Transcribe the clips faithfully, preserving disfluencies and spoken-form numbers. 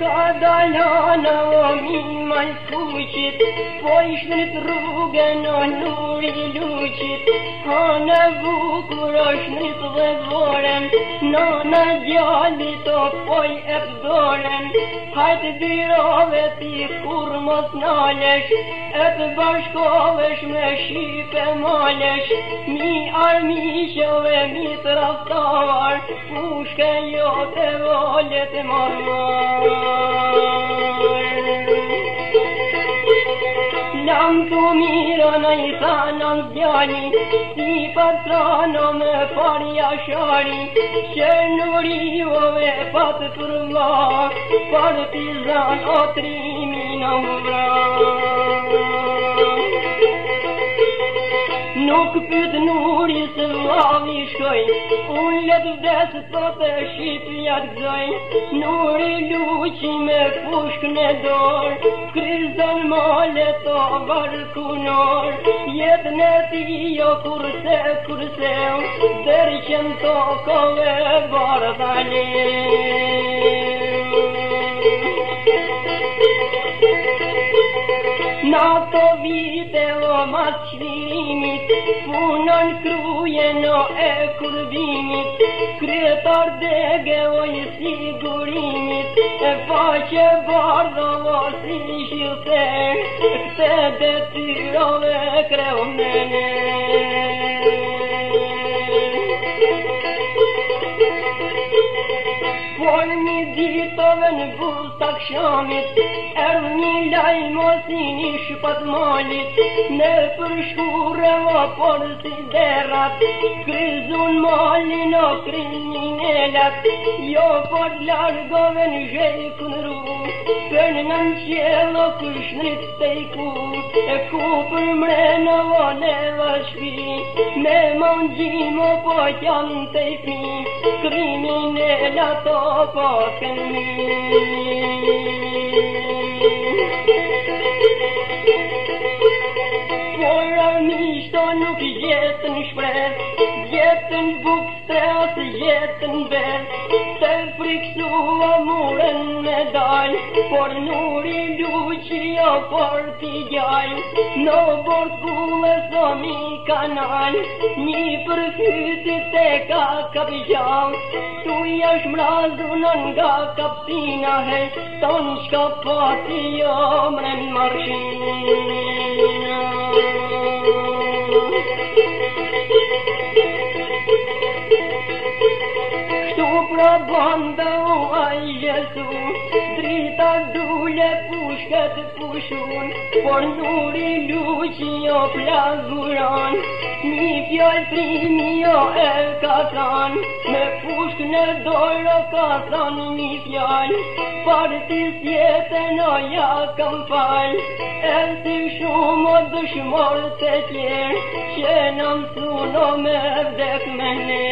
Ka dalana mi maj fuqit, po I shnit rrugën o nuri luqit. Hana bukur o shnit dhe voren, nana djallit o poj e pëdoren. Hajt dirove ti kur mos nalesh, e të bashkovesh me shqipe malesh. Mi armishove mi të raftar, pushke jo të volet e marmar. Lam tu mirona I thanon djani, ti patrano me parja shari, qenuriove pat përla, partizan o trimin o vra. Nuk pyt nuri se vlavi shkoj, unë let vdes sot e Shqipjat gëzoj. Nuri luqi me pushk në dor, Kryzën male to varë kunor. Jetën e ti jo kurse kurseu, dërqen tokove varë thaleu. Nato vite o mas shvirimit, punon krujen o e kurvimit, kretar dege o I sigurimit, e faqe bardo o si shirte, këte detyrove kreumene. Por mi ditove në bustak shamit, erdh një lajmë si një shpat malit, në përshkure o por si derat, Kryzun malin o kriminelat, jo por largove në zhejku në ru, për në në qelo këshnit të I ku, e ku për mrena o neva shpi, me mangjimo po janë të I pi, kriminelat o Poken mi Pora mishto nuk jetën shpres, jetën buk stres, jetën bes. Të friksua muren me dal, por nuri luqia por t'i gjall. Në bord gules o mi kanal, një përfytit e ka kapjall. Tu jash mrazunon nga kapsina he, ton shka pati jo mren marshina. Shtu pra banda o aj jesu, drita dule pushket pushun, por nuri luqi jo plazuran, mi fjallëtrimi jo e katan, me pushk në dojro katan mi fjallë, partis jetën o ja kam falë, e si shumë o dëshmorë të tjerë, që në mësuno me vdek me ne.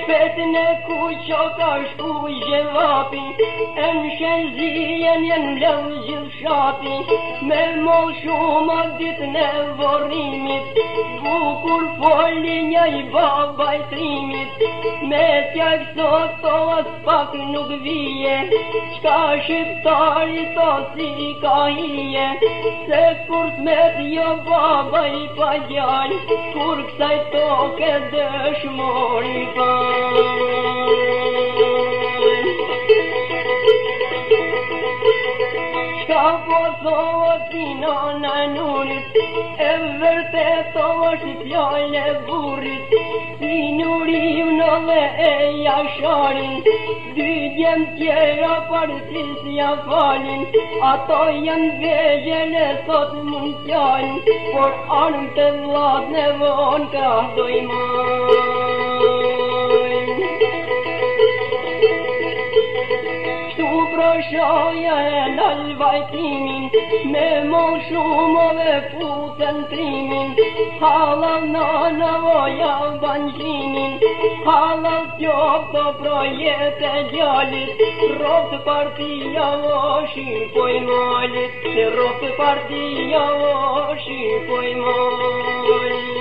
Shpetën e ku qo ka shku I gjevapi, e në shenzien jenë mleu gjithë shapi, me mo shumë ditën e vorimit, bukur foli një I baba I trimit, me tja kësot to as pak nuk vije, qka shqiptari to si ka hije, se kur smet jo baba I pa gjall, kur kësaj toke dëshmor I pa. Shka po thot I nona nurit, e vërtet o është I fjall e burrit, si nurim në dhe e jasharin, dy gjem tjera partis ja falin, ato janë vejën e sot mund t'jallin, por armë të vlat nevon ka dojman. Shoja e lal vajtimin, me mon shumë dhe putën trimin, halal nana voja banjimin, halal tjopo projete gjallit, ropë partia voshi pojmalit, ropë partia voshi pojmalit.